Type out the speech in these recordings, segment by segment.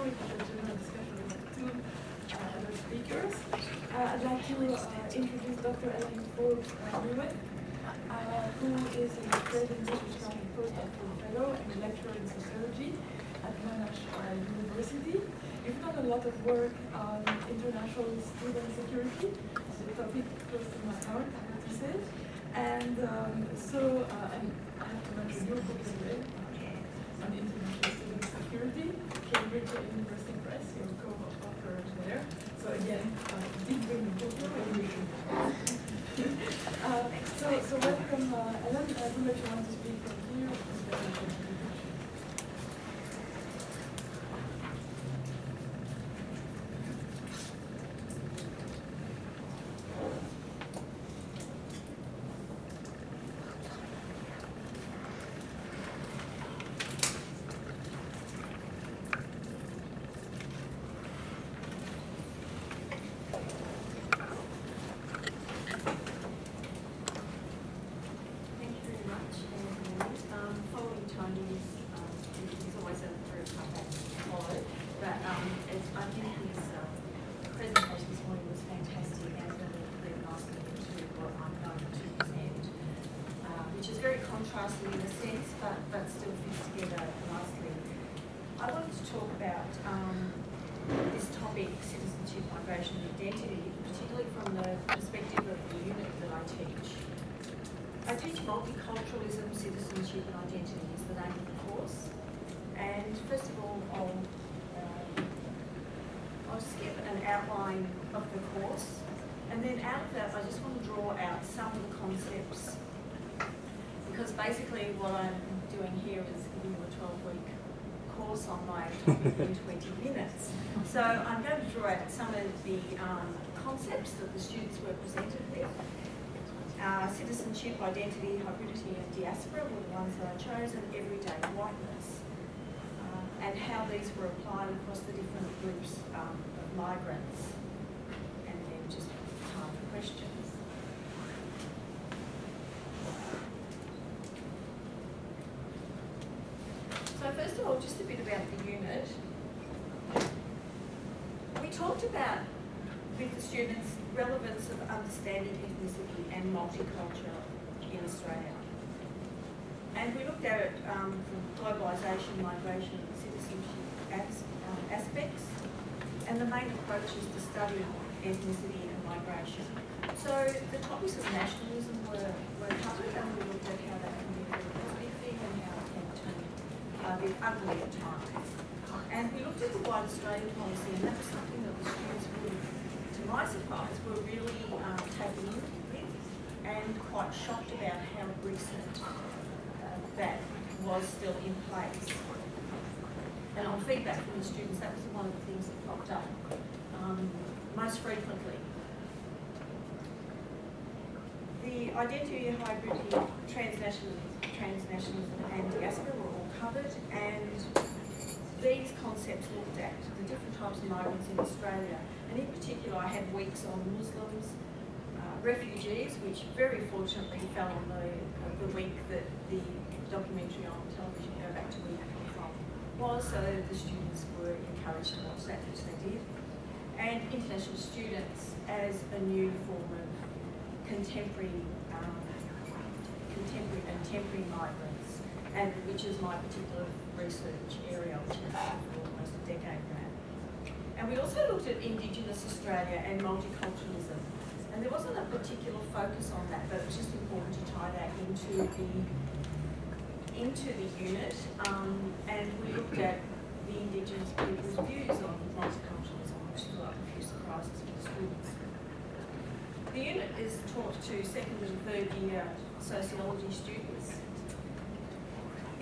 floor. We have a general discussion with two other speakers. I'd like to introduce Dr. Helen Forbes-Mewett, who is a present British-American postdoctoral fellow and a lecturer in sociology at Monash University. You've done a lot of work on international student security, so the topic close to my heart, I have to say. And I have to mention your book today on international student security, Cambridge University Press, your co-author there. So again, did bring the book so welcome, Helen. I don't know if you want to speak from here. Basically, what I'm doing here is giving you a 12-week course on my topic in 20 minutes. So I'm going to draw out some of the concepts that the students were presented with. Citizenship, identity, hybridity, and diaspora were the ones that I chose, and everyday whiteness, and how these were applied across the different groups of migrants. And then just time for questions. Just a bit about the unit. We talked about, with the students, relevance of understanding ethnicity and multiculture in Australia. And we looked at it from globalisation, migration, citizenship aspects, and the main approach is to study ethnicity and migration. So the topics of nationalism were covered, and we looked at how that can be a positive thing and how it can turn the ugly at times. And we looked at the white Australian policy, and that was something that the students really, to my surprise, were really taken in with and quite shocked about how recent that was still in place. And on feedback from the students, that was one of the things that popped up most frequently. The identity, hybridity, transnationalism and diaspora were all covered, and these concepts looked at the different types of migrants in Australia, and in particular I had weeks on Muslims, refugees, which very fortunately fell on the week that the documentary on television, Go Back to Where You Came From, was, so the students were encouraged to watch that, which they did, and international students as a new form of contemporary and temporary migrants, and which is my particular research area, which has been almost a decade now. And we also looked at Indigenous Australia and multiculturalism, and there wasn't a particular focus on that, but it's just important to tie that into the unit, and we looked at the Indigenous people's views on multiculturalism, which brought a few surprises for the students. The unit is taught to second and third year sociology students.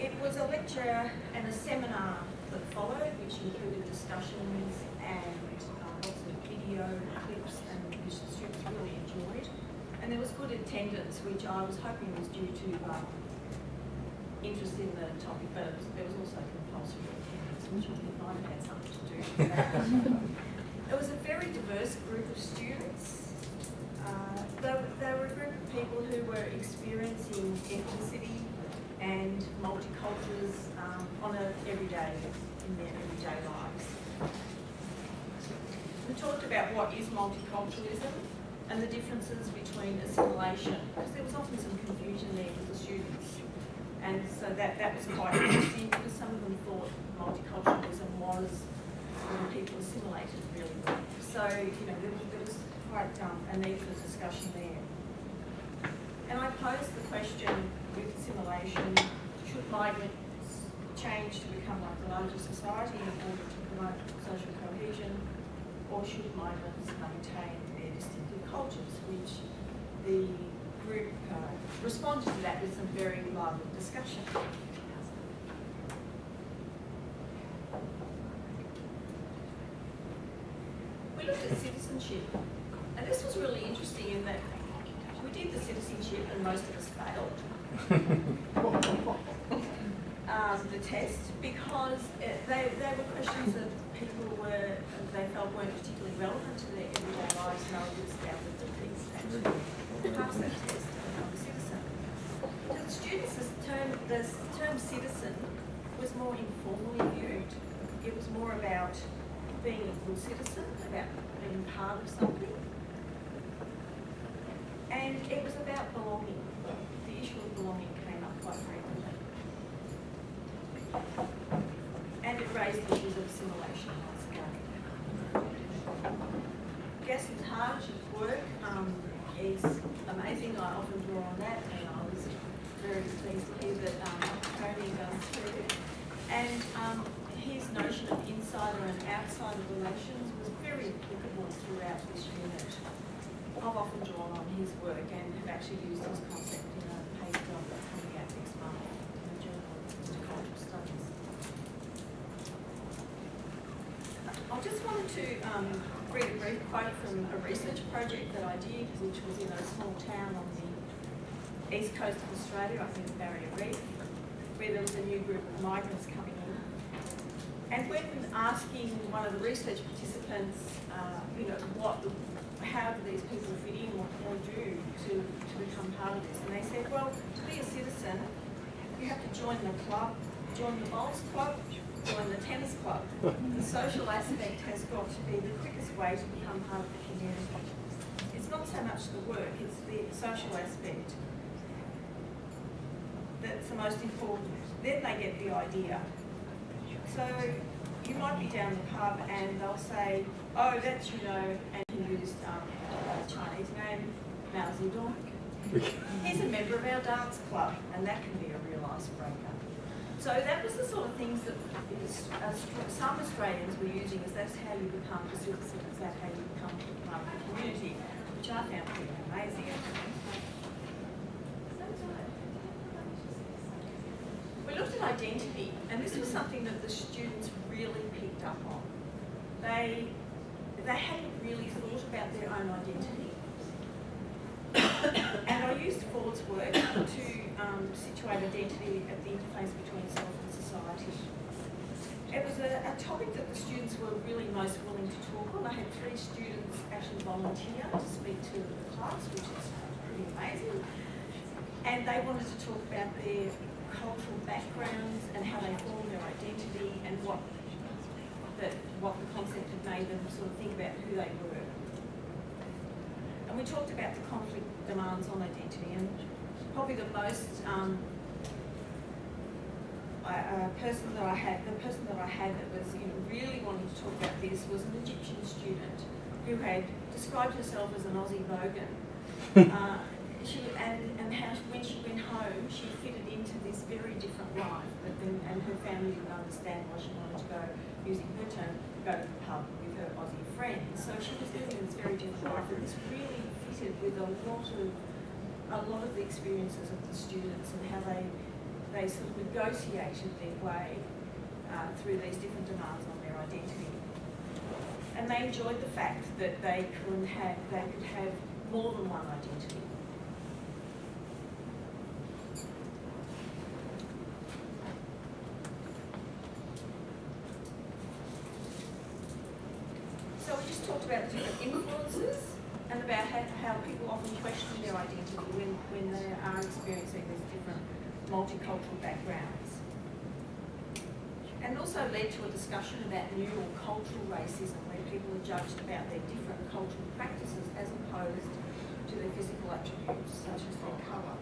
It was a lecture and a seminar that followed, which included discussions and lots of video clips, and which the students really enjoyed. And there was good attendance, which I was hoping was due to interest in the topic, but there was also compulsory attendance, which I think might have had something to do with that. It was a very diverse group of students. They were a group of people who were experiencing ethnicity and multicultures on an everyday, in their everyday lives. multiculturalism and the differences between assimilation, because there was often some confusion there with the students. And so that was quite interesting, because some of them thought multiculturalism was when people assimilated, really. So, you know, there was quite a need for discussion there. And I posed the question with assimilation, should migrants change to become like the larger society in order to promote social cohesion, or should migrants maintain their distinctive cultures, which the group responded to that with some very lively discussion. We looked at citizenship, and this was really interesting in that we did the citizenship and most of us failed the test, because they were questions that people felt weren't particularly relevant to their everyday lives, and they were standards of things actually. Pass that test and become a citizen. To the students, the term citizen was more informally viewed. It was more about being a good citizen, about being part of something. And it was about belonging. The issue of belonging came up quite frequently. And it raised issues of assimilation once again. Gaston's hardship work is amazing. I often draw on that, and I was very pleased to hear that Tony does too. And his notion of insider and outsider relations was very applicable throughout this unit. I've often drawn on his work and have actually used this concept in a paper that's coming out next month in the Journal of Cultural Studies. I just wanted to read a brief quote from a research project that I did, which was in a small town on the east coast of Australia, I think the Barrier Reef, where there was a new group of migrants coming in. And when asking one of the research participants, you know, how do these people fit in, what do they do to become part of this? And they said, well, to be a citizen, you have to join the club, join the bowls club, join the tennis club. The social aspect has got to be the quickest way to become part of the community. It's not so much the work, it's the social aspect that's the most important. Then they get the idea. So you might be down the pub and they'll say, oh, that's, you know, and he used a Chinese name, Mao Zedong. He's a member of our dance club, and that can be a real icebreaker. So that was the sort of things that some Australians were using, is that's how you become a citizen, is that how you become part of the community, which I found pretty amazing. We looked at identity, and this was something that the students really picked up on. They hadn't really thought about their own identity. And I used Ford's work to situate identity at the interface between self and society. It was a topic that the students were really most willing to talk on. I had 3 students actually volunteer to speak to the class, which is pretty amazing. And they wanted to talk about their cultural backgrounds and how they form their identity, and what the concept had made them sort of think about who they were. And we talked about the conflict demands on identity, and probably the most person that I had that was, you know, really wanting to talk about this was an Egyptian student who had described herself as an Aussie bogan. And how when she went home, she fitted into this very different life, and her family didn't understand why she wanted to go, using her term, go to the pub with her Aussie friends. So she was living this very different life, and this really fitted with a lot of the experiences of the students and how they sort of negotiated their way through these different demands on their identity. And they enjoyed the fact that they could have more than one identity. So we just talked about the different influences and about how people often question their identity when they are experiencing these different multicultural backgrounds. and also led to a discussion about new or cultural racism, where people are judged about their different cultural practices as opposed to their physical attributes, such as their colour.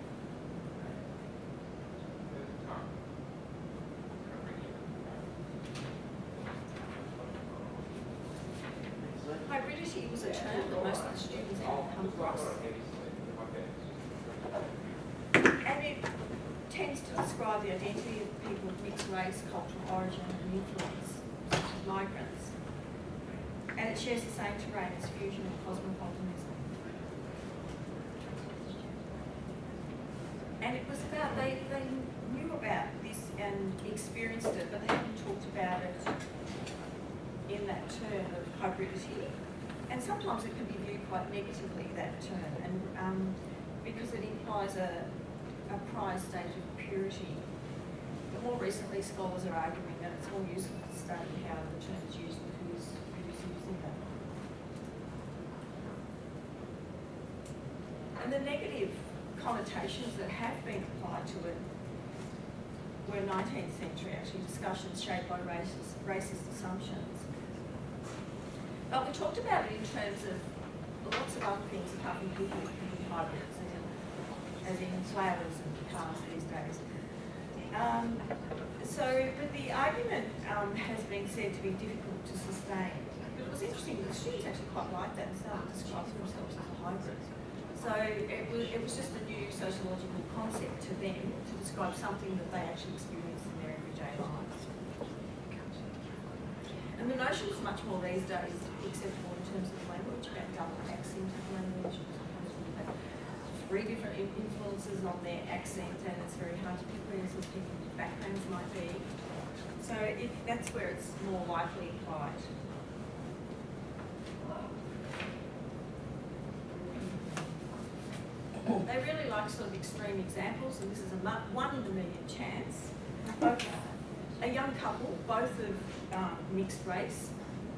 Hybridity was a term that most of the students had come across. And it tends to describe the identity of people of mixed race, cultural origin and influence, such as migrants. And it shares the same terrain as fusion and cosmopolitanism. And it was about, they knew about this and experienced it, but they hadn't talked about it in that term of hybridity. And sometimes it can be viewed quite negatively, that term, and because it implies a prior state of purity. But more recently, scholars are arguing that it's more useful to study how the term is used and who's using it. And the negative connotations that have been applied to it were 19th century, actually, discussions shaped by racist assumptions. But we talked about it in terms of lots of other things apart from people who be hybrids, as in flowers and cars these days. But the argument has been said to be difficult to sustain. But it was interesting that the students actually quite liked that and started describing themselves as a hybrid. So it was just a new sociological concept to them to describe something that they actually experience in their everyday lives. And the notion is much more these days acceptable in terms of language, about double accent of language. Three different influences on their accent, and it's very hard to pick where sort of people's backgrounds might be. So that's where it's more likely applied. They really like sort of extreme examples, and this is a one in a million chance. A young couple, both of mixed race,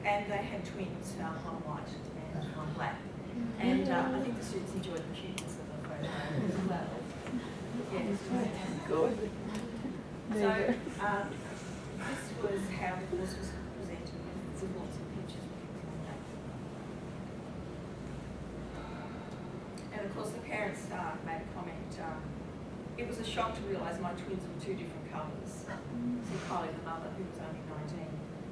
and they had twins, one white and one black. And I think the students enjoyed the cuteness of the photo as well. Yes. Good. So this was how the course was presented with lots of pictures and things like that. And of course the parents made a comment. It was a shock to realise my twins were two different colours. So Kylie, the mother, who was only 19.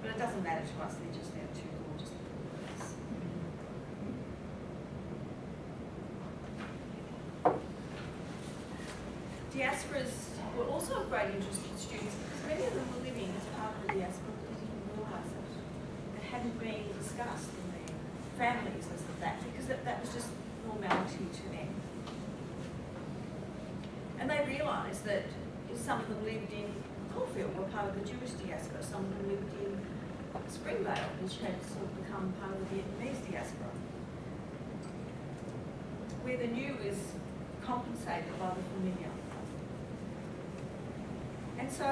But it doesn't matter to us, they're just their two gorgeous daughters. Diasporas were also of great interest in students because many of them were living as part of the diaspora, but they didn't realise it hadn't been discussed in their families as of that, because that was just normality to them. And they realised that some of them lived in Caulfield, were part of the Jewish diaspora, some of them lived in Springvale, which had sort of become part of the Vietnamese diaspora, where the new is compensated by the familiar. And so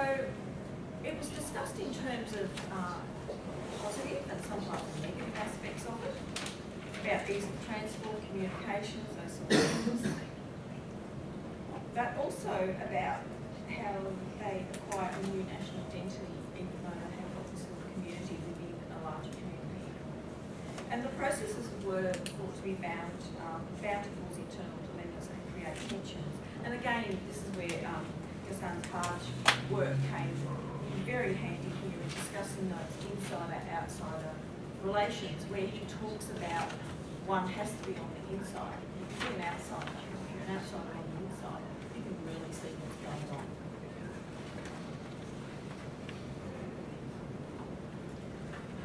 it was discussed in terms of positive and sometimes negative aspects of it, about these transport, communications, those sort of things, but also about how they acquire a new national identity, even though they have got this little community within a larger community. And the processes were thought to be bound to cause internal dilemmas and create tensions. And again, this is where Gassan's hard work came in very handy here in discussing those insider-outsider relations, where he talks about one has to be on the inside. If you're an outsider, on the inside, you can really see what's going on.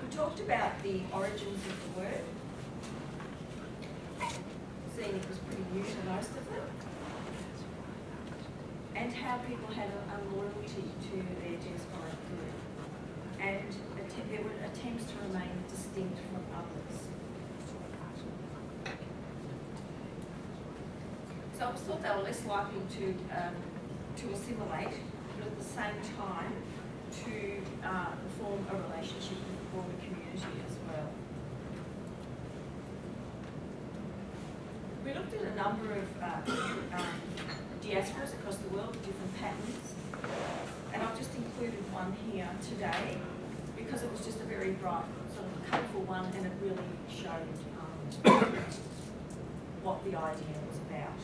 We talked about the origins of the word, seeing it was pretty new to most of them, and how people had a loyalty to their diasporic group, and there were attempts to remain distinct from others. So I thought they were less likely to assimilate, but at the same time to form a relationship with the broader community as well. We looked at a number of diasporas across the world with different patterns, and I've just included one here today because it was just a very bright, sort of colourful one, and it really showed what the idea was about.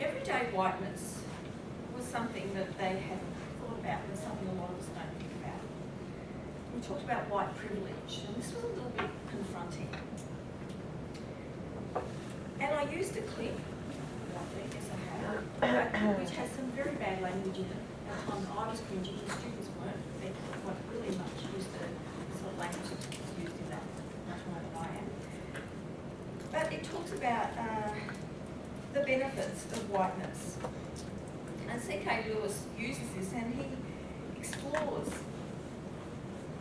Everyday whiteness was something that they hadn't thought about, and something a lot of us don't think about. We talked about white privilege, and this was a little bit confronting. And I used a clip, which has some very bad language in it. At the time I was cringing, the students weren't. They weren't really much used to the sort of language that's used in that much more than I am. But it talks about the benefits of whiteness. And C.K. Lewis uses this, and he explores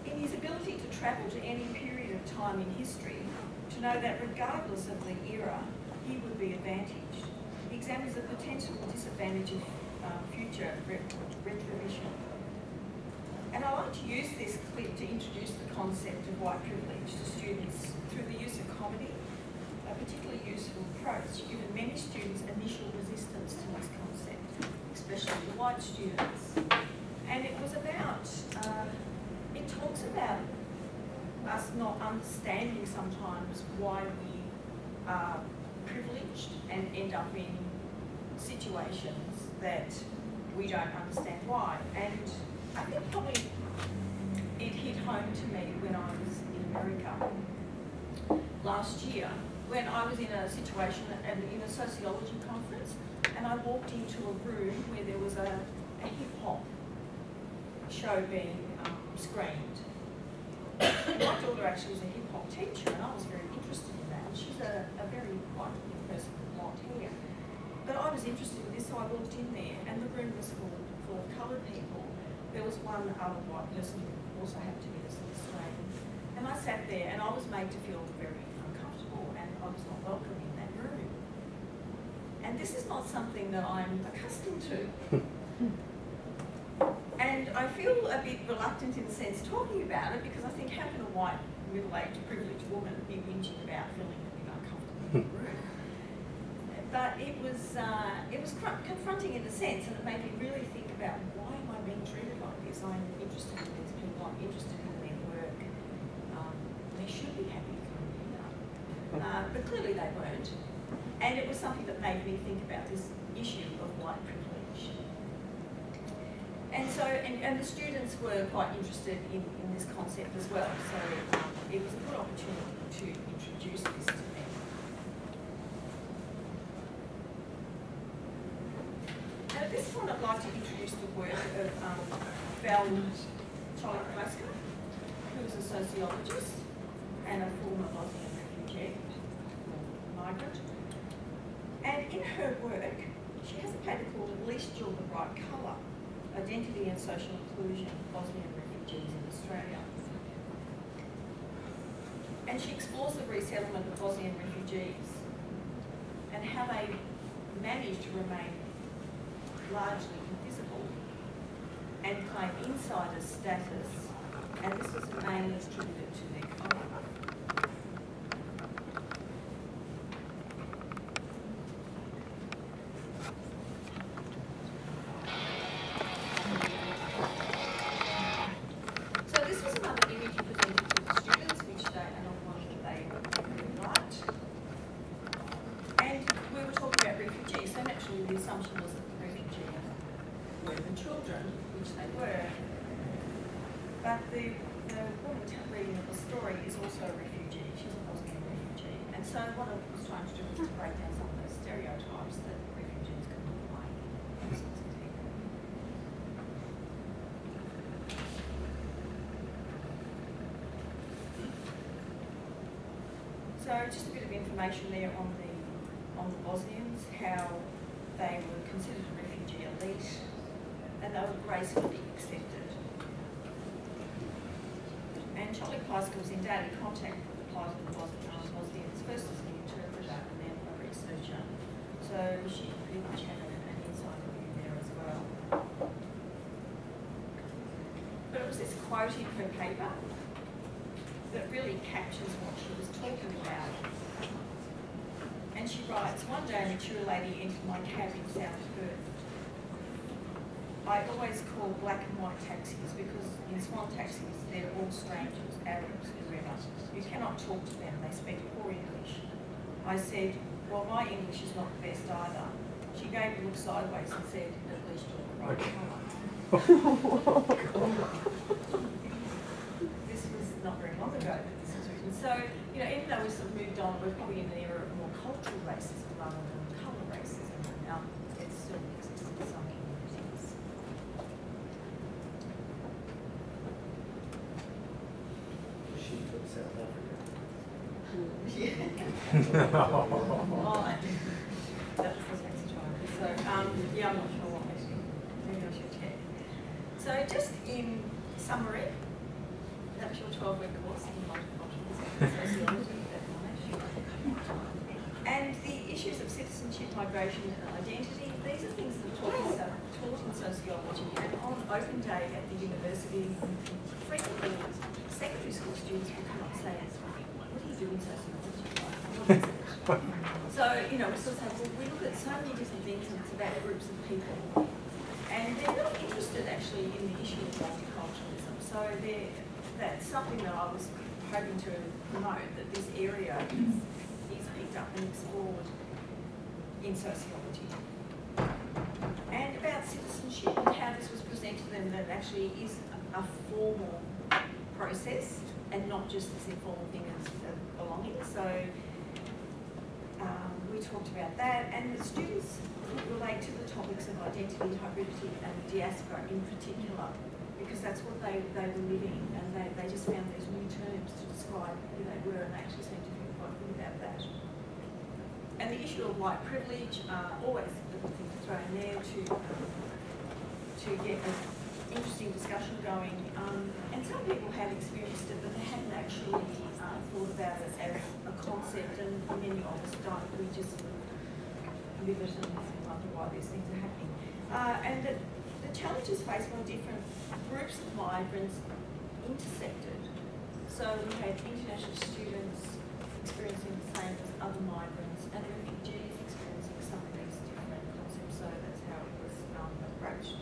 in his ability to travel to any period of time in history to know that regardless of the era, he would be advantaged. He examines the potential disadvantage of future retribution. And I like to use this clip to introduce the concept of white privilege to students through the use of comedy, a particularly useful approach given many students' initial resistance to this concept, especially the white students. And it was about, it talks about us not understanding sometimes why we are privileged and end up in situations that we don't understand why. And I think probably it hit home to me when I was in America last year, when I was in a situation in a sociology conference, and I walked into a room where there was a hip-hop show being screened. My daughter actually was a hip-hop teacher, and I was very interested in that. She's a very white person with blonde hair. But I was interested in this, so I walked in there, and the room was full of coloured people. There was one other white person who also happened to be an Australian. And I sat there, and I was made to feel very I was not welcome in that room. And this is not something that I'm accustomed to. And I feel a bit reluctant in a sense talking about it, because I think how can a white, middle-aged, privileged woman be whinging about feeling a bit uncomfortable in the room? But it was confronting in a sense, and it made me really think about why am I being treated like this? I'm interested in these people, I'm interested in their work. They should be happy. But clearly they weren't, and it was something that made me think about this issue of white privilege. And so, and the students were quite interested in this concept as well, so it was a good opportunity to introduce this to them. Now at this point I'd like to introduce the work of Belma Tolarovska, who is a sociologist and a former Bosnian. And in her work, she has a paper called At Least You're the Right Colour, Identity and Social Inclusion of Bosnian Refugees in Australia. And she explores the resettlement of Bosnian refugees and how they manage to remain largely invisible and claim insider status, and this is mainly attributed to their colour. So just a bit of information there on the Bosnians, how they were considered a refugee elite, and they were gracefully accepted. And Charlie Pieska was in daily contact with the plight of the Bosnians, first as an interpreter and then a researcher. So she pretty much had an inside view there as well. But it was this quote in her paper that really captures what she was talking about. And she writes, one day a mature lady entered my cab in South Perth. I always call black and white taxis because in Swan taxis they're all strangers, Arabs, whoever. You cannot talk to them, they speak poor English. I said, well, my English is not the best either. She gave me a look sideways and said, at least you're the right colour. This was not very long ago that this was written. So, you know, even though we've sort of moved on, we're probably in an era of more cultural racism rather than colour racism. It still exists in some communities. She took South Africa. Yeah. That's the taxi driver. So, yeah, I'm not sure what I should, maybe I should check. So just in summary, that's your 12-week course in multiculturalism and sociology at Monash. And the issues of citizenship, migration and identity, these are things that are taught in sociology. And on open day at the university, frequently secondary school students will come up and say, what do you do in sociology? So, you know, we sort of say, well, we look at so many different things and it's about groups of people. And they're not really interested, actually, in the issue of multiculturalism. So that's something that I was hoping to promote, that this area is picked up and explored in sociology. And about citizenship and how this was presented to them, that it actually is a formal process and not just this informal thing of belonging. So, we talked about that, and the students relate to the topics of identity, hybridity and diaspora in particular, because that's what they were living, and they just found these new terms to describe who they were, and they actually seemed to feel quite good about that. And the issue of white privilege, always a little thing to throw in there to get an interesting discussion going. And some people have experienced it, but they haven't actually thought about it as a concept, and many of us don't. We just live it and wonder why these things are happening. And the challenges faced by different groups of migrants intersected. So we had international students experiencing the same as other migrants, and refugees experiencing some of these different concepts. So that's how it was approached.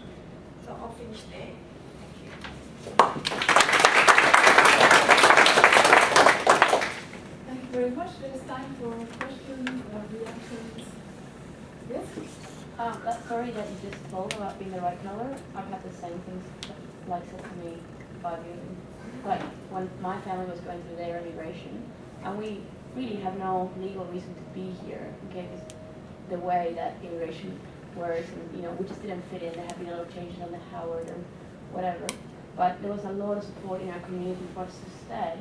So I'll finish there. Thank you very much. There is time for questions or reactions. Yes? Sorry that you just told about being the right color. I've had the same things like said to me 5 years ago. Like when my family was going through their immigration, and we really have no legal reason to be here, okay? The way that immigration works, and you know, we just didn't fit in. There have been a lot of changes on the Howard and whatever. But there was a lot of support in our community for us to stay.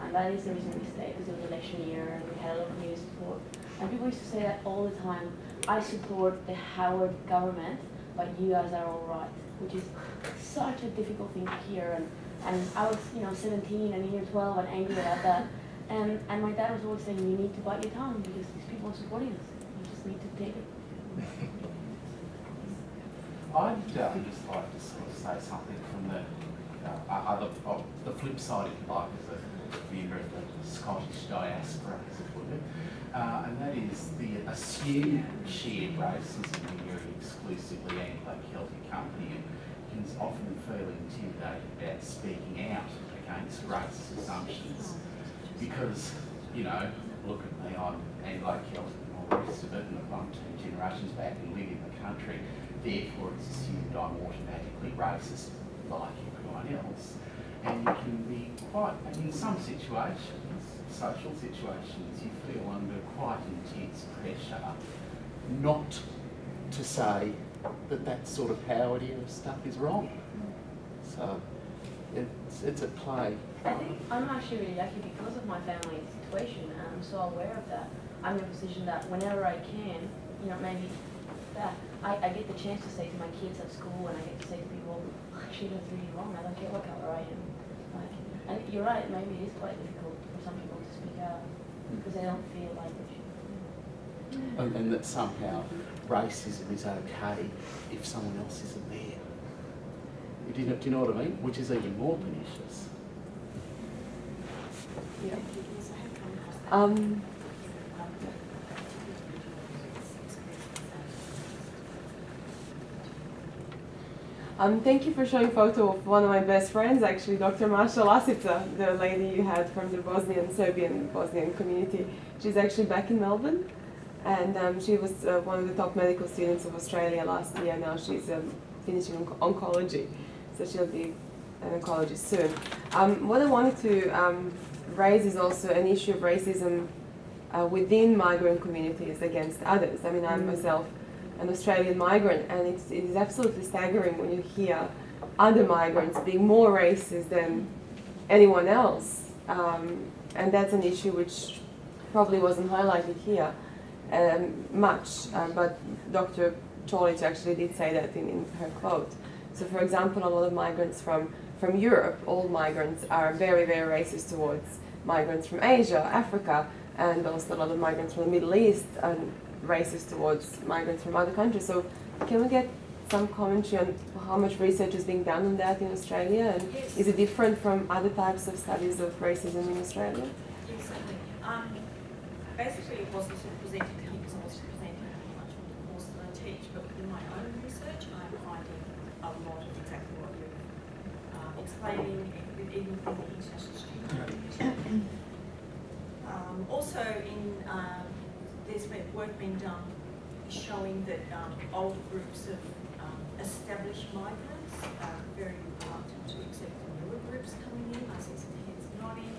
And that is the reason we stayed, because it was election year and we had a lot of community support. And people used to say that all the time, I support the Howard government, but you guys are all right, which is such a difficult thing to hear. And I was, you know, 17 and year 12 and angry about that. And my dad was always saying, you need to bite your tongue because these people are supporting us. You just need to take it. I'd just like to sort of say something from the other, the flip side, if you like, is the Scottish diaspora, as it would be, and that is the assumed shared racism in very exclusively Anglo-Celtic company, and is often fairly intimidated about speaking out against racist assumptions, because, you know, look at me, I'm Anglo-Celtic and all the rest of it, and I'm 2 generations back and live in the country. Therefore, it's assumed I'm automatically racist, like everyone else. And you can be quite, in some situations, social situations, you feel under quite intense pressure not to say that that sort of Howard era stuff is wrong. So, it's a play. I think I'm actually really lucky because of my family situation, and I'm so aware of that. I'm in a position that whenever I can, you know, maybe that. I get the chance to say to my kids at school, and I get to say to people, actually that's really wrong, I don't care what colour I am. Like, and you're right, maybe it is quite difficult for some people to speak out, because they don't feel like they should. You know. And that somehow racism is okay if someone else isn't there. Do you know what I mean? Which is even more pernicious. Yeah. Thank you for showing a photo of one of my best friends, actually, Dr. Marsha Lasita, the lady you had from the Serbian community. She's actually back in Melbourne, and she was one of the top medical students of Australia last year. Now she's finishing oncology, so she'll be an oncologist soon. What I wanted to raise is also an issue of racism within migrant communities against others. I mean, I'm myself an Australian migrant, and it is absolutely staggering when you hear other migrants being more racist than anyone else, and that's an issue which probably wasn't highlighted here much, but Dr. Cholich actually did say that in her quote. So for example, a lot of migrants from Europe, all migrants, are very, very racist towards migrants from Asia, Africa, and also a lot of migrants from the Middle East and racist towards migrants from other countries. So can we get some commentary on how much research is being done on that in Australia, and yes, is it different from other types of studies of racism in Australia? Yes, certainly. Basically, it wasn't presented to him because I wasn't presenting much on the course that I teach, but within my own research, I'm finding a lot of exactly what you're explaining, even from the international student. Also, in there's been work being done showing that older groups of established migrants are very reluctant to accept the newer groups coming in. I see some heads nodding,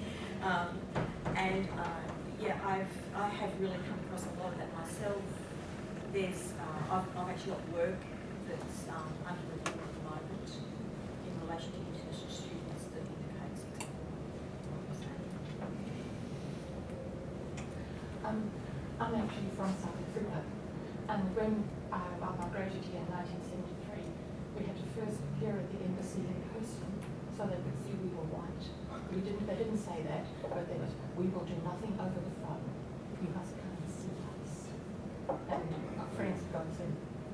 and yeah, I have really come across a lot of that myself. There's I've actually got work that's under review at the moment in relation to international students that indicates exactly. I'm actually from South Africa, and when I migrated here in 1973, we had to first appear at the embassy in Houston so they could see we were white. We didn't, they didn't say that, but they said, we will do nothing over the phone. You must come and see us. And our friends would go and say,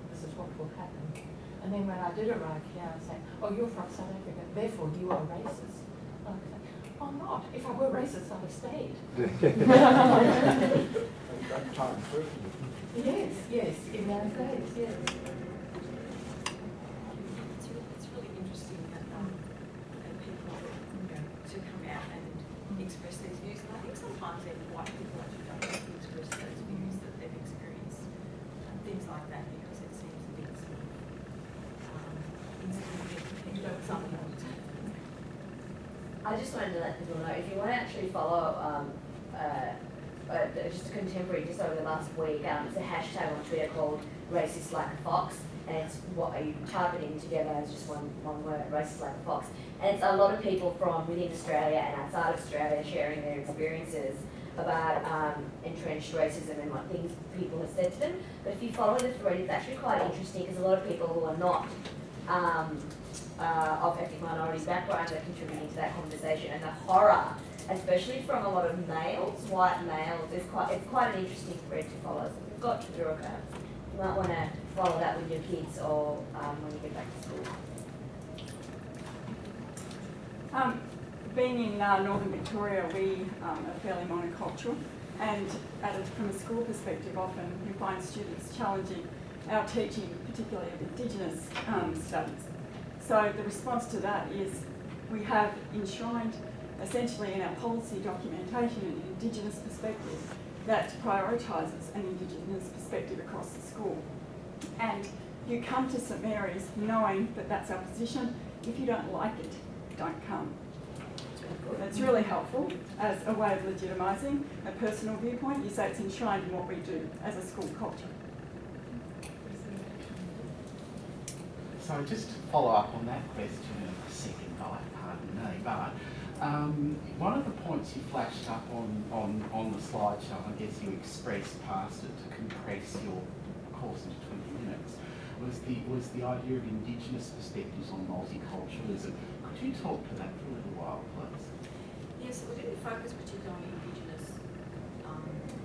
this is what will happen. And then when I did arrive here, I'd say, oh, you're from South Africa, therefore you are racist. I would say, oh, not. If I were racist, I would have stayed. Yes, yes, in that case, yes. It's really interesting that people, you know, to come out and express these views, and I think sometimes even white people actually don't have to express those views that they've experienced, things like that, because it seems a bit sort of insignificant. I just wanted to let people know, if you want to actually follow just a contemporary, just over the last week, it's a hashtag on Twitter called Racist Like a Fox, and it's what you type it in together as just one word, Racist Like a Fox. And it's a lot of people from within Australia and outside Australia sharing their experiences about entrenched racism and what things people have said to them. But if you follow the thread, it's actually quite interesting because a lot of people who are not of ethnic minority background are contributing to that conversation, and the horror, especially from a lot of males, white males, it's quite an interesting thread to follow. So if you've got Twitter accounts, you might want to follow that with your kids or when you get back to school. Being in northern Victoria, we are fairly monocultural, and from a school perspective, often we find students challenging our teaching, particularly of Indigenous studies. So the response to that is we have enshrined essentially in our policy documentation an Indigenous perspective that prioritises an Indigenous perspective across the school. And you come to St Mary's knowing that that's our position. If you don't like it, don't come. That's really helpful as a way of legitimising a personal viewpoint. You say it's enshrined in what we do as a school culture. So just to follow up on that question of the second guy, pardon me, but one of the points you flashed up on the slideshow, I guess you expressed past it to compress your course into 20 minutes, was the idea of Indigenous perspectives on multiculturalism. Could you talk to that for a little while, please? Yes, we didn't focus particularly on Indigenous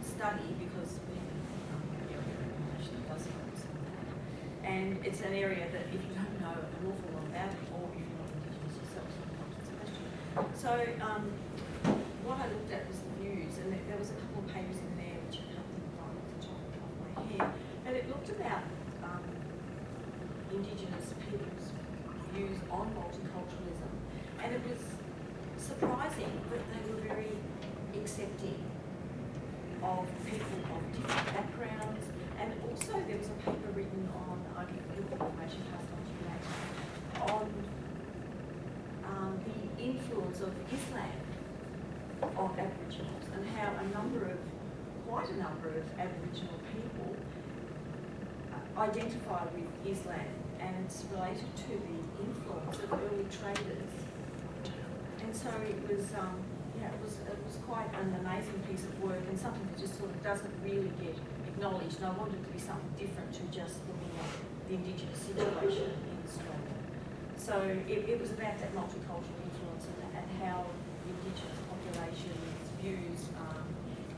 study because we have a recommendation that does focus on that. And it's an area that if you don't know an awful lot about it, or if you're not Indigenous yourself, so what I looked at was the news, and there was a couple of pages in there which I can't think of off the top of my head, and it looked about Indigenous people's views on multiculturalism, and it was surprising that they were very accepting of people of different backgrounds. And also there was a paper written on, I can give the information passed on to you later, on the influence of Islam on Aboriginals, and how quite a number of Aboriginal people identify with Islam, and it's related to the influence of early traders. And so it was, yeah, it was quite an amazing piece of work, and something that just sort of doesn't really get acknowledged. And I wanted it to be something different to just looking at the Indigenous situation in Australia. So it was about that multicultural influence and how the Indigenous population's views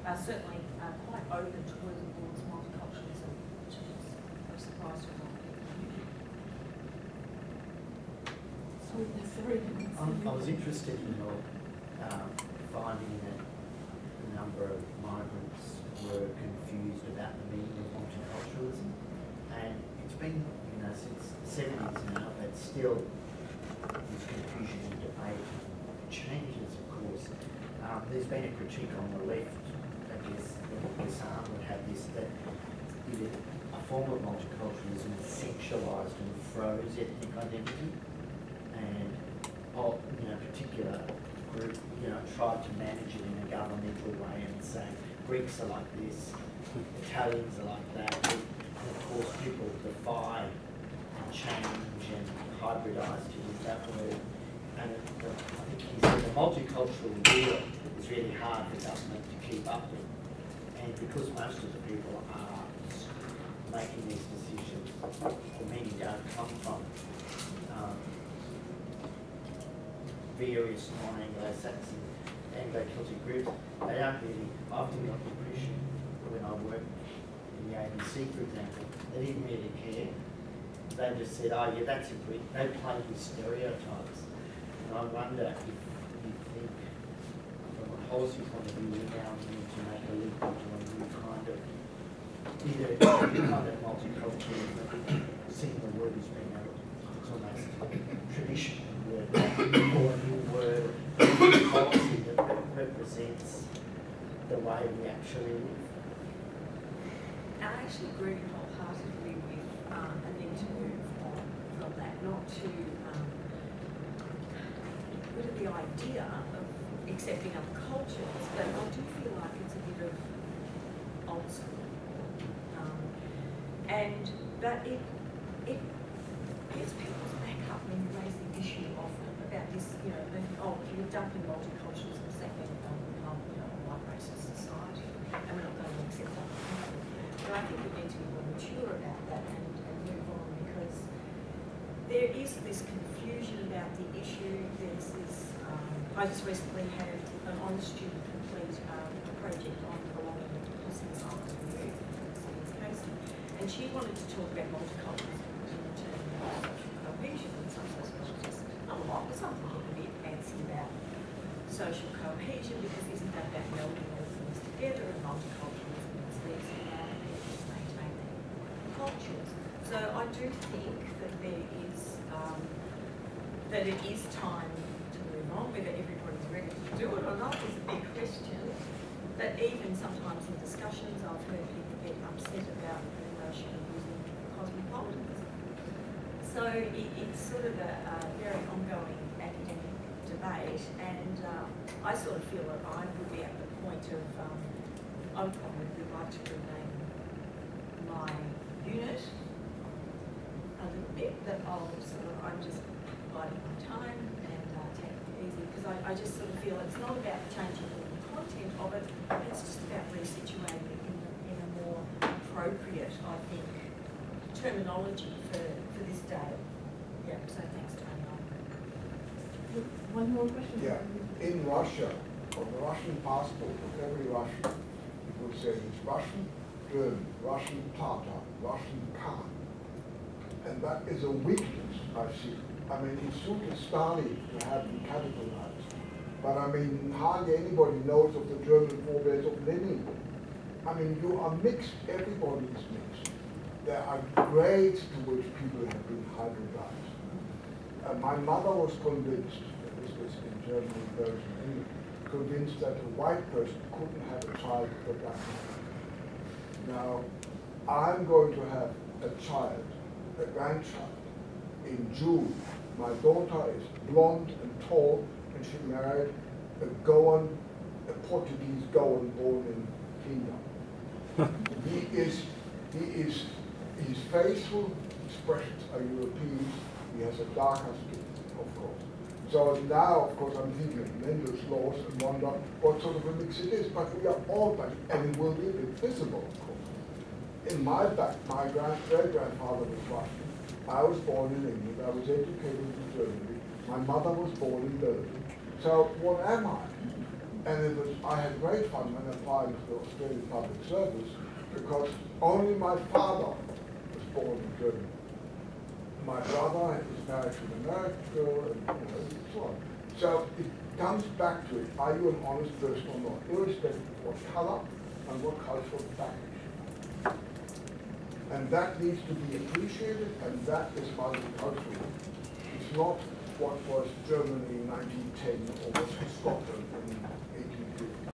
are certainly quite open towards multiculturalism, which is a surprise to me. I was interested in your finding that a number of migrants were confused about the meaning of multiculturalism, and it's been, you know, since the 70s now, but still there's confusion and debate and changes, of course. There's been a critique on the left, I guess, that this arm would have this, that a form of multiculturalism sexualized and froze ethnic identity, and you know, particular group, you know, tried to manage it in a governmental way and say Greeks are like this, Italians are like that. And of course, people defy and change and hybridize, to use that word. And I think he said the multicultural deal is really hard for government to keep up with, and because most of the people are making these decisions, or many don't come from various non-Anglo-Saxon, Anglo-Celtic groups. They aren't really, I often got the impression when I worked in the ABC, for example, they didn't really care. They just said, oh yeah, that's a Greek. They played with stereotypes. And I wonder if you think, from a policy point of view, we now need to make a leap into a new kind of, either kind of multiculturalism, seeing the word as being almost traditional. Or a new word, a new policy that represents the way we actually live. I actually agree wholeheartedly with a need to move on from that, not to get rid of the idea of accepting other cultures, but I do feel like it's a bit of old school. And that it gets people's back up when you raise the issue often about this, you know, oh, you're dumping multiculturalism, does that mean you know, a white racist society, and we're not going to accept that? But I think we need to be more mature about that and move on, because there is this confusion about the issue. There's this, I just recently had an honor student complete a project on belonging to Muslim Island and she wanted to talk about multiculturalism in terms of cohesion and some sociologists. Not a lot, but some people are a bit fancy about social cohesion, because isn't that about melding all things together, and multiculturalism is this and that, and just maintain their cultures. So I do think that there is, that it is time to move on. Whether everybody's ready to do it or not is a big question. But even sometimes in discussions, I've heard people get upset about the notion of using cosmopolitanism. So it's sort of a very ongoing academic debate, and I sort of feel that I would be at the point of, I would probably like to rename my unit a little bit, but I'm just biding my time and taking it easy, because I just sort of feel it's not about changing the content of it, it's just about resituating it in a more appropriate, I think, terminology for this day. Yeah, so thanks, Tony. One more question? Yeah. In Russia, on the Russian passport of every Russian, it would say it's Russian German, Russian Tatar, Russian Khan. And that is a weakness, I see. I mean, it suited Stalin to have them categorized. But I mean, hardly anybody knows of the German forebears of Lenin. I mean, you are mixed, everybody is mixed. There are grades to which people have been hybridized. My mother was convinced, this was in German version, convinced that a white person couldn't have a child with a black man. Now, I'm going to have a child, a grandchild, in June. My daughter is blonde and tall, and she married a Goan, a Portuguese Goan born in Kenya. His facial expressions are European. He has a darker skin, of course. So now, of course, I'm thinking of Mendel's laws and wonder what sort of a mix it is. But we are all, and it will be invisible, of course. In my back, my great-grandfather was Russian. I was born in England. I was educated in Germany. My mother was born in Berlin. So what am I? And I had great fun when I applied for the Australian Public Service because only my father was born in Germany. My brother is married to an American girl, and so on. So it comes back to it. Are you an honest person or not? Irrespective of what color and what cultural baggage. And that needs to be appreciated, and that is multicultural. It's not what was Germany in 1910 or what was Scotland in 1850.